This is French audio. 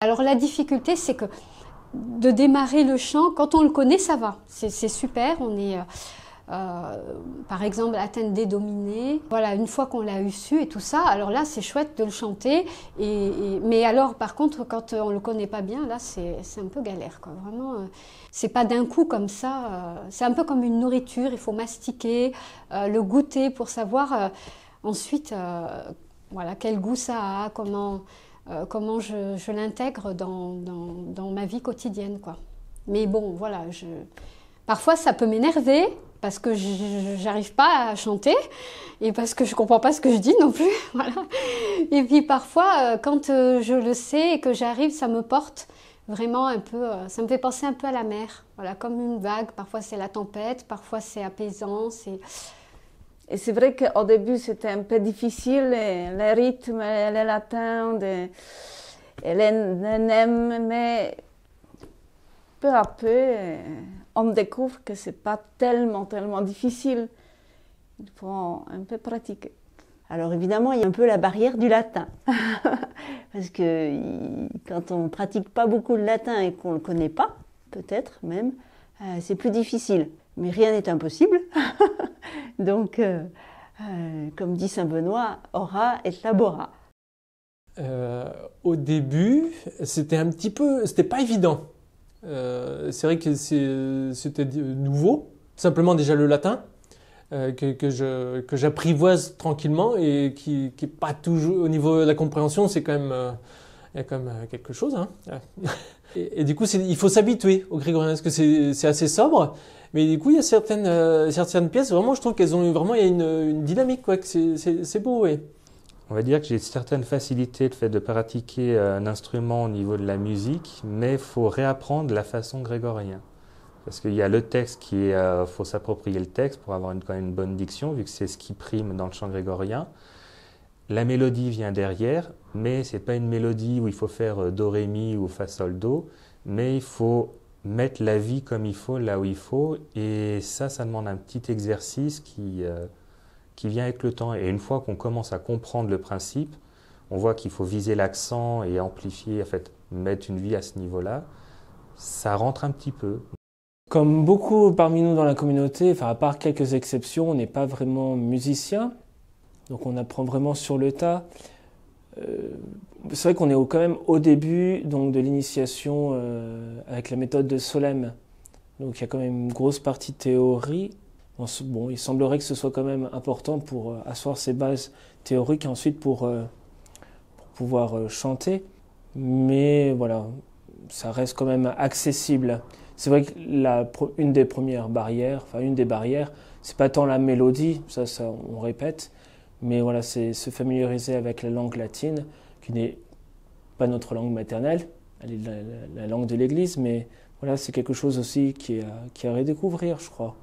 Alors la difficulté, c'est que de démarrer le chant, quand on le connaît, ça va. C'est super, on est par exemple atteinte des dominées. Voilà, une fois qu'on l'a eu su et tout ça, alors là c'est chouette de le chanter. Mais alors par contre, quand on ne le connaît pas bien, là c'est un peu galère, quoi. Vraiment, c'est pas d'un coup comme ça. C'est un peu comme une nourriture, il faut mastiquer, le goûter pour savoir ensuite voilà, quel goût ça a, comment je l'intègre dans ma vie quotidienne, quoi. Mais bon, voilà, parfois ça peut m'énerver parce que j'arrive pas à chanter et parce que je comprends pas ce que je dis non plus, voilà. Et puis parfois, quand je le sais et que j'arrive, ça me porte vraiment un peu, ça me fait penser un peu à la mer, voilà, comme une vague. Parfois c'est la tempête, parfois c'est apaisant, Et c'est vrai qu'au début, c'était un peu difficile, les rythmes, les latins, les nems, mais peu à peu, on découvre que ce n'est pas tellement difficile. Il faut un peu pratiquer. Alors évidemment, il y a un peu la barrière du latin. Parce que quand on ne pratique pas beaucoup le latin et qu'on ne le connaît pas, peut-être même, c'est plus difficile. Mais rien n'est impossible. Donc, comme dit Saint-Benoît, ora et labora. Au début, c'était un petit peu, c'était pas évident. C'est vrai que c'était nouveau. Simplement déjà le latin que j'apprivoise tranquillement et qui est pas toujours au niveau de la compréhension, c'est quand même. Il y a quand même quelque chose, hein. Et du coup, il faut s'habituer au grégorien, parce que c'est assez sobre, mais du coup, il y a certaines pièces, vraiment, je trouve qu'elles ont vraiment, il y a une dynamique, quoi, que c'est beau, oui. On va dire que j'ai certaines facilités, le fait de pratiquer un instrument au niveau de la musique, mais il faut réapprendre la façon grégorienne. Parce qu'il y a le texte qui est, faut s'approprier le texte pour avoir quand même une bonne diction, vu que c'est ce qui prime dans le chant grégorien. La mélodie vient derrière, mais ce n'est pas une mélodie où il faut faire do, ré, mi ou fa, sol, do, mais il faut mettre la vie comme il faut, là où il faut, et ça demande un petit exercice qui vient avec le temps. Et une fois qu'on commence à comprendre le principe, on voit qu'il faut viser l'accent et amplifier, en fait, mettre une vie à ce niveau-là, ça rentre un petit peu. Comme beaucoup parmi nous dans la communauté, enfin, à part quelques exceptions, on n'est pas vraiment musicien. Donc on apprend vraiment sur le tas. C'est vrai qu'on est quand même au début donc, de l'initiation avec la méthode de Solesmes. Donc il y a quand même une grosse partie théorie. Bon, il semblerait que ce soit quand même important pour asseoir ses bases théoriques et ensuite pour pouvoir chanter. Mais voilà, ça reste quand même accessible. C'est vrai que une des barrières, c'est pas tant la mélodie, ça on répète, mais voilà, c'est se familiariser avec la langue latine, qui n'est pas notre langue maternelle, elle est la langue de l'Église, mais voilà, c'est quelque chose aussi qui est à redécouvrir, je crois.